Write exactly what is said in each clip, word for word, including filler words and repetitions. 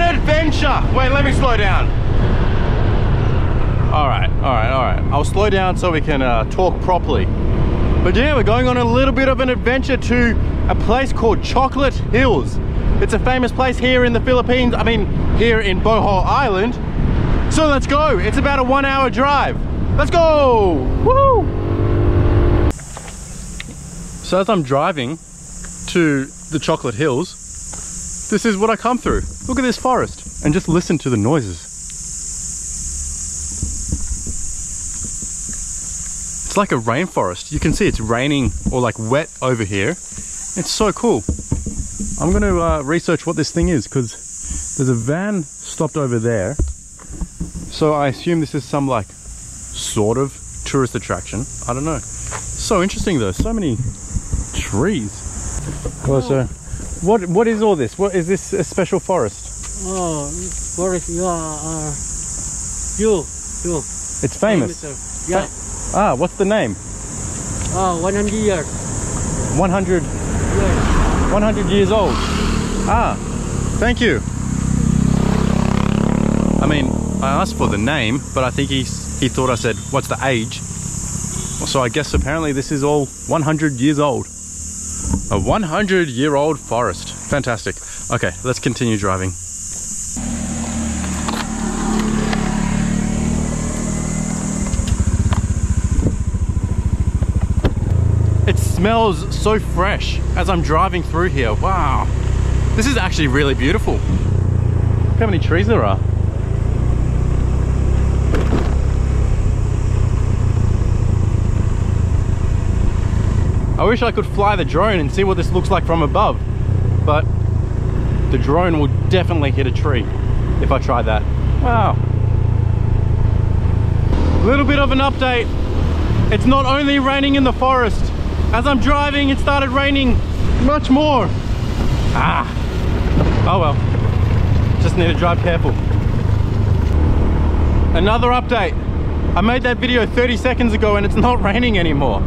an adventure. Wait, let me slow down. All right, all right, all right. I'll slow down so we can uh, talk properly. But yeah, we're going on a little bit of an adventure to a place called Chocolate Hills. It's a famous place here in the Philippines. I mean, here in Bohol Island. So let's go. It's about a one hour drive. Let's go. Woohoo! So as I'm driving to the Chocolate Hills, this is what I come through. Look at this forest and just listen to the noises. It's like a rainforest. You can see it's raining or like wet over here. It's so cool. I'm going to uh, research what this thing is because there's a van stopped over there. So I assume this is some like sort of tourist attraction. I don't know. So interesting though. So many trees. Well, so What what is all this? What is this a special forest? Oh, forest! You are uh, you you. It's famous. famous yeah. Fa ah, what's the name? Ah, uh, one hundred years. One hundred. Yes. One hundred years old. Ah, thank you. I mean, I asked for the name, but I think he he thought I said, "What's the age?" So I guess apparently this is all one hundred years old. A one hundred year old forest. Fantastic. Okay, let's continue driving. It smells so fresh as I'm driving through here. Wow. This is actually really beautiful. Look how many trees there are. I wish I could fly the drone and see what this looks like from above, but the drone will definitely hit a tree if I try that. Wow. A little bit of an update. It's not only raining in the forest. As I'm driving, it started raining much more. Ah. Oh well. Just need to drive careful. Another update. I made that video thirty seconds ago and it's not raining anymore.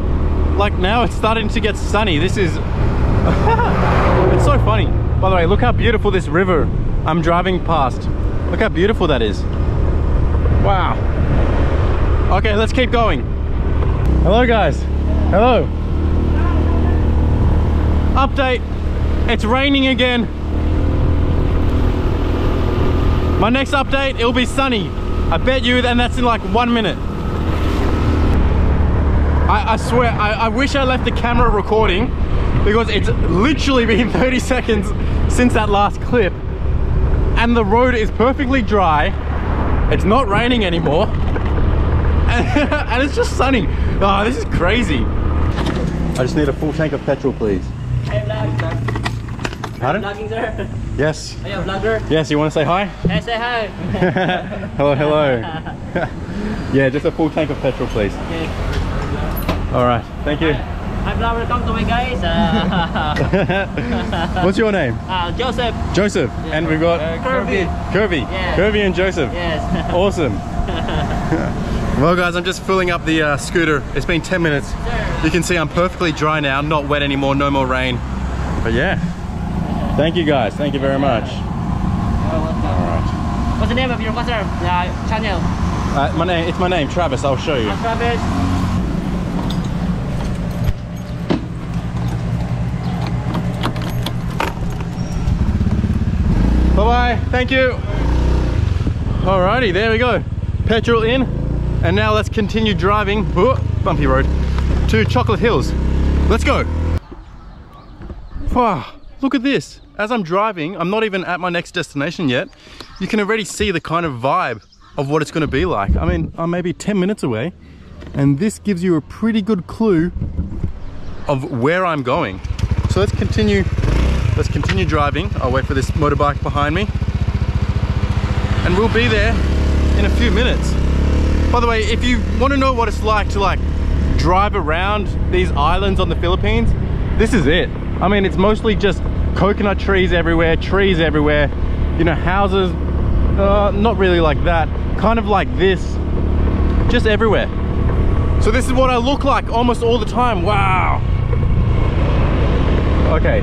Like now it's starting to get sunny. This is, it's so funny. By the way, look how beautiful this river I'm driving past. Look how beautiful that is. Wow. Okay, let's keep going. Hello guys, hello. Update, it's raining again. My next update, it'll be sunny. I bet you, and that's in like one minute. I, I swear, I, I wish I left the camera recording because it's literally been thirty seconds since that last clip and the road is perfectly dry. It's not raining anymore and, and it's just sunny. Oh, this is crazy. I just need a full tank of petrol, please. Hey, vlog, sir. Pardon? Are you vlogging, sir? Yes. Are you a vlogger? Yes, you want to say hi? Hey, say hi. Hello, hello. Yeah, just a full tank of petrol, please. Okay. Alright, thank you. Hi, welcome to my guys. Uh, What's your name? Uh, Joseph. Joseph. Yes. And we've got uh, Kirby. Kirby. Yes. Kirby and Joseph. Yes. Awesome. Well guys, I'm just filling up the uh, scooter. It's been ten minutes. Sure. You can see I'm perfectly dry now, not wet anymore, no more rain. But yeah, thank you guys. Thank you very much. Alright. What's the name of your what's your, uh, channel? Uh, my name, it's my name, Travis. I'll show you. I'm Travis. Bye-bye, thank you. Alrighty, there we go. Petrol in, and now let's continue driving, oh, bumpy road, to Chocolate Hills. Let's go. Wow, look at this. As I'm driving, I'm not even at my next destination yet. You can already see the kind of vibe of what it's gonna be like. I mean, I'm maybe ten minutes away, and this gives you a pretty good clue of where I'm going. So let's continue Let's continue driving. I'll wait for this motorbike behind me. And we'll be there in a few minutes. By the way, if you want to know what it's like to like drive around these islands on the Philippines, this is it. I mean, it's mostly just coconut trees everywhere, trees everywhere, you know, houses, uh, not really like that, kind of like this, just everywhere. So this is what I look like almost all the time. Wow. Okay.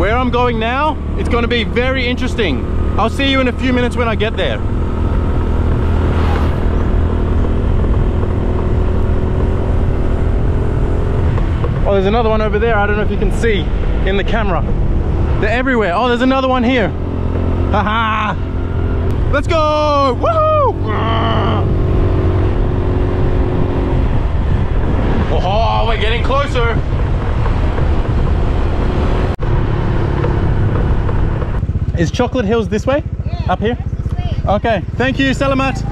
Where I'm going now, it's going to be very interesting. I'll see you in a few minutes when I get there. Oh, there's another one over there. I don't know if you can see in the camera. They're everywhere. Oh, there's another one here. Haha! Let's go! Woohoo! Oh, we're getting closer. Is Chocolate Hills this way? Yeah, up here? This way. Okay. Thank you, Salamat.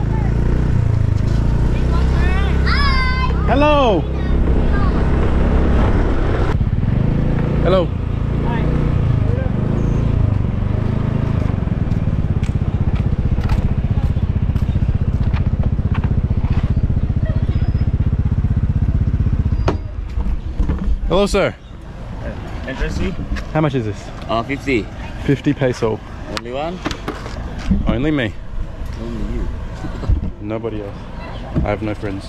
Hi. Hello. Hello. Hi. Hello, sir. Interesting. How much is this? Uh, fifty. fifty peso. Only one? Only me. Only you. Nobody else. I have no friends.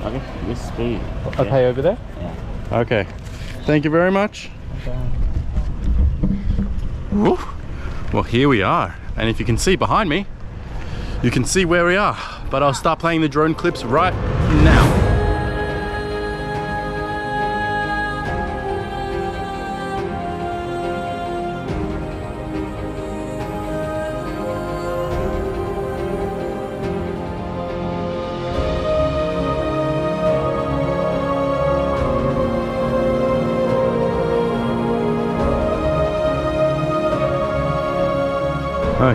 Okay, this is free. I'll pay over there? Yeah. Okay. Thank you very much. Woo. Well, here we are. And if you can see behind me, you can see where we are. But I'll start playing the drone clips right now.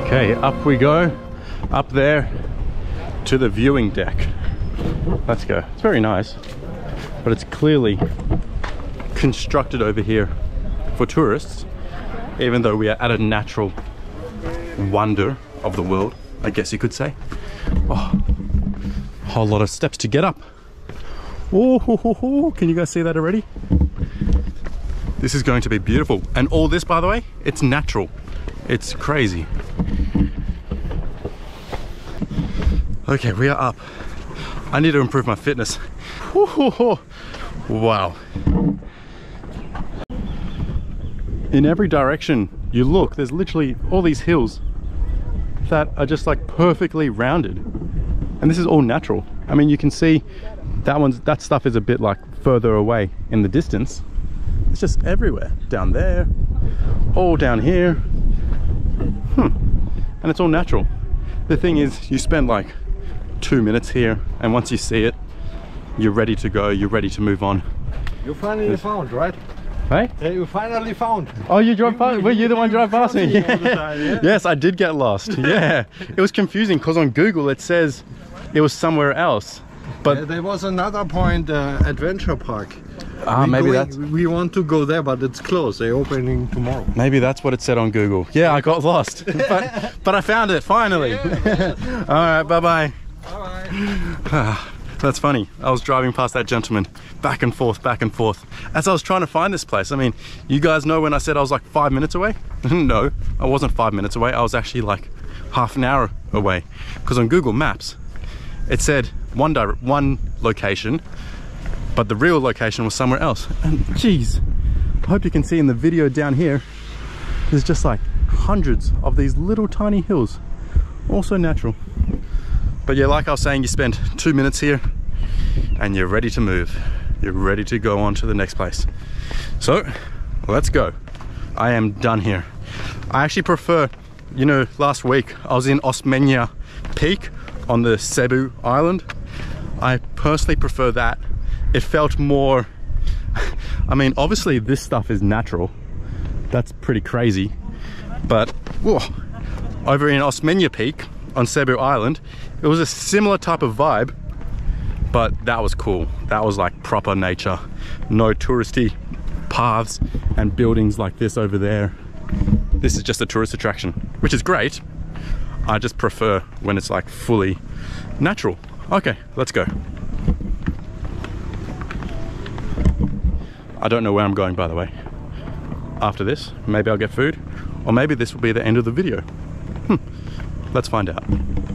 Okay, up we go, up there to the viewing deck. Let's go. It's very nice, but it's clearly constructed over here for tourists, even though we are at a natural wonder of the world, I guess you could say. Oh, a whole lot of steps to get up. Oh, ho, ho, ho. Can you guys see that already? This is going to be beautiful. And all this, by the way, it's natural. It's crazy. Okay, we are up. I need to improve my fitness. Wow. In every direction you look, there's literally all these hills that are just like perfectly rounded. And this is all natural. I mean, you can see that one's, that stuff is a bit like further away in the distance. It's just everywhere. Down there, all down here. Hmm. And it's all natural. The thing is, you spend like two minutes here, and once you see it, you're ready to go, you're ready to move on. You finally it's... found, right? Hey? Yeah, you finally found. Oh, you drove past? Were you, you the one drove past me? Yeah. Time, yeah. Yes, I did get lost. Yeah. It was confusing because on Google it says it was somewhere else. But yeah, there was another point, uh, Adventure Park. Ah, we maybe that's... We want to go there, but it's closed. They're opening tomorrow. Maybe that's what it said on Google. Yeah, I got lost. but, but I found it, finally. Yeah, yeah. All right, bye-bye. Bye-bye. That's funny. I was driving past that gentleman, back and forth, back and forth. As I was trying to find this place, I mean, you guys know when I said I was like five minutes away? No, I wasn't five minutes away. I was actually like half an hour away. Because on Google Maps, it said one, dire one location, but the real location was somewhere else. And geez, I hope you can see in the video down here, there's just like hundreds of these little tiny hills, also natural. But yeah, like I was saying, you spend two minutes here and you're ready to move. You're ready to go on to the next place. So let's go. I am done here. I actually prefer, you know, last week I was in Osmeña Peak on the Cebu Island. I personally prefer that. It felt more, I mean, obviously this stuff is natural. That's pretty crazy. But whoa, over in Osmeña Peak on Cebu Island, it was a similar type of vibe, but that was cool. That was like proper nature. No touristy paths and buildings like this over there. This is just a tourist attraction, which is great. I just prefer when it's like fully natural. Okay, let's go. I don't know where I'm going, by the way. After this, maybe I'll get food, or maybe this will be the end of the video. Hmm. Let's find out.